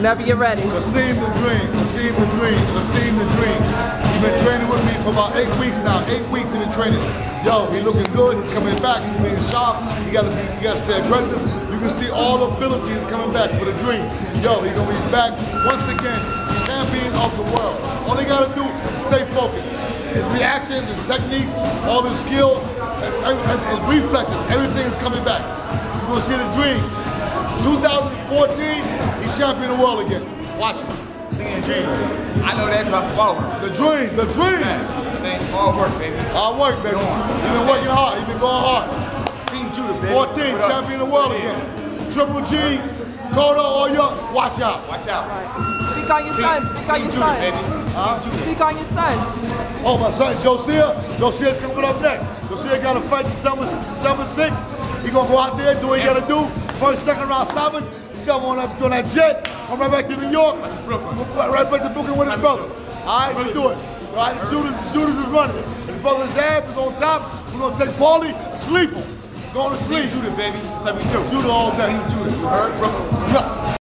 Whenever you're ready. Kassim the Dream, Kassim the Dream, Kassim the Dream. He's been training with me for about 8 weeks now. 8 weeks he's been training. Yo, he's looking good. He's coming back. He's being sharp. He got to stay aggressive. You can see all the ability is coming back for the Dream. Yo, he's gonna be back once again, champion of the world. All he gotta do is stay focused. His reactions, his techniques, all his skill, his reflexes, everything's coming back. You're gonna see the Dream. 2014, he's champion of the world again. Watch him. Singing Dream. I know that because I follow him. The Dream, the Dream. Man, saying hard work, baby. Hard work, baby. He's been working hard. He's been going hard. Team Judah, baby. 14, champion of the world again. Triple G, Kona, all y'all. Watch out. Watch out. Speak on your son. Speak on your son. Baby. Speak on your son. Oh, my son, Josiah. Josiah's coming up next. Josiah got to fight December 6th. He's going to go out there, do what he got to do. First, second round stoppage, shove on up on that jet. Come right back to New York. Right back to Brooklyn with his brother. All right, let's do it. All right, the shooter is running. His brother's abs is on top. We're gonna take Paulie, sleep him. Go to sleep. Judah, baby. That's how we do. Judah all day. Judah. You heard, Brooklyn. Yeah.